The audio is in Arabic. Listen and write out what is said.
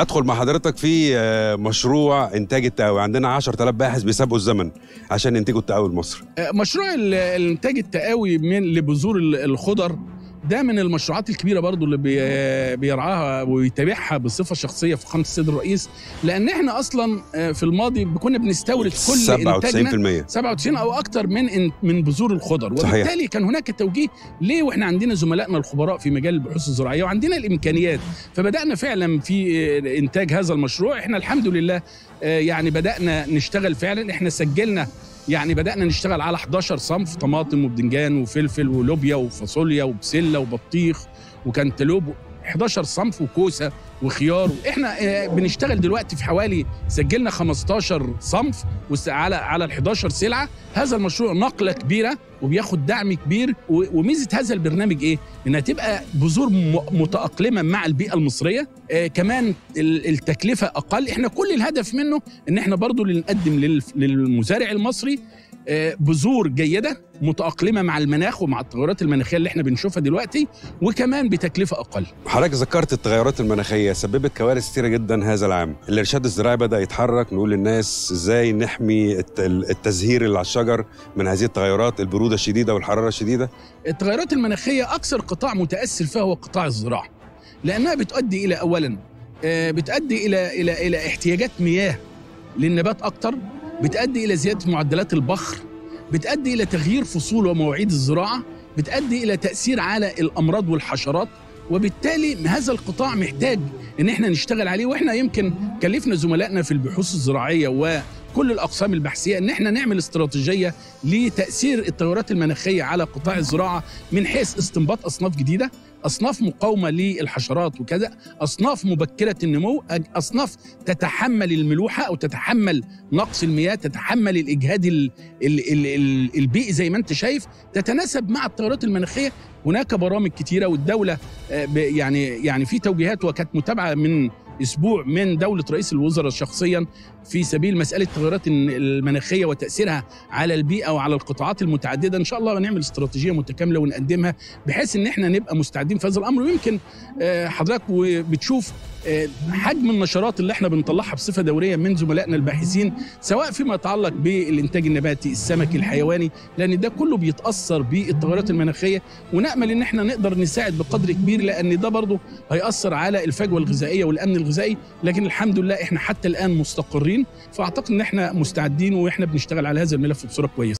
ادخل مع حضرتك في مشروع انتاج التقاوي. عندنا 10000 باحث بيسابقوا الزمن عشان ينتجوا التقاوي لمصر. مشروع الانتاج التقاوي من لبذور الخضر ده من المشروعات الكبيره برضو اللي بيرعاها ويتابعها بصفه شخصيه فخامه السيد الرئيس، لان احنا اصلا في الماضي كنا بنستورد كل انتاجنا 97% او اكتر من بذور الخضر، وبالتالي صحيح. كان هناك توجيه ليه، واحنا عندنا زملائنا الخبراء في مجال البحوث الزراعيه وعندنا الامكانيات، فبدانا فعلا في انتاج هذا المشروع. احنا الحمد لله يعني بدانا نشتغل فعلا، احنا سجلنا يعني بدأنا نشتغل على 11 صنف طماطم وبدنجان وفلفل ولوبيا وفاصوليا وبسلة وبطيخ وكنتلوب، 11 صنف وكوسة وخيار. احنا بنشتغل دلوقتي في حوالي سجلنا 15 صنف على ال 11 سلعة. هذا المشروع نقلة كبيرة وبياخد دعم كبير، وميزة هذا البرنامج ايه؟ انها تبقى بذور متأقلمة مع البيئة المصرية، كمان التكلفة اقل. احنا كل الهدف منه ان احنا برضو نقدم للمزارع المصري بذور جيدة متأقلمة مع المناخ ومع التغيرات المناخية اللي احنا بنشوفها دلوقتي، وكمان بتكلفة أقل. حضرتك ذكرت التغيرات المناخية سببت كوارث كتيرة جدا هذا العام. الإرشاد الزراعي بدأ يتحرك، نقول للناس ازاي نحمي التزهير اللي على الشجر من هذه التغيرات، البرودة الشديدة والحرارة الشديدة. التغيرات المناخية أكثر قطاع متأثر فيها هو قطاع الزراعة، لأنها بتؤدي إلى أولا بتؤدي إلى إلى إلى احتياجات مياه للنبات أكتر، بتؤدي إلى زيادة معدلات البخر، بتؤدي إلى تغيير فصول ومواعيد الزراعة، بتؤدي إلى تأثير على الأمراض والحشرات، وبالتالي هذا القطاع محتاج إن احنا نشتغل عليه. واحنا يمكن كلفنا زملائنا في البحوث الزراعية وكل الأقسام البحثية إن احنا نعمل استراتيجية لتأثير التغيرات المناخية على قطاع الزراعة، من حيث استنباط أصناف جديدة، أصناف مقاومة للحشرات وكذا، أصناف مبكرة النمو، أصناف تتحمل الملوحة أو تتحمل نقص المياه، تتحمل الإجهاد البيئي زي ما أنت شايف، تتناسب مع التغيرات المناخية. هناك برامج كتيرة، والدولة يعني في توجيهات، وكانت متابعة من أسبوع من دولة رئيس الوزراء شخصيا في سبيل مسألة التغيرات المناخية وتأثيرها على البيئة وعلى القطاعات المتعددة. إن شاء الله هنعمل استراتيجية متكاملة ونقدمها بحيث إن احنا نبقى مستعدين في هذا الأمر. ويمكن حضرتك بتشوف حجم النشرات اللي احنا بنطلعها بصفة دورية من زملائنا الباحثين، سواء فيما يتعلق بالإنتاج النباتي، السمك، الحيواني، لأن ده كله بيتأثر بالتغيرات المناخية، ونأمل إن احنا نقدر نساعد بقدر كبير، لأن ده برضه هيأثر على الفجوة الغذائية والأمن الغذائي. لكن الحمد لله احنا حتى الآن مستقرين، فأعتقد إن احنا مستعدين وإحنا بنشتغل على هذا الملف بصورة كويسة.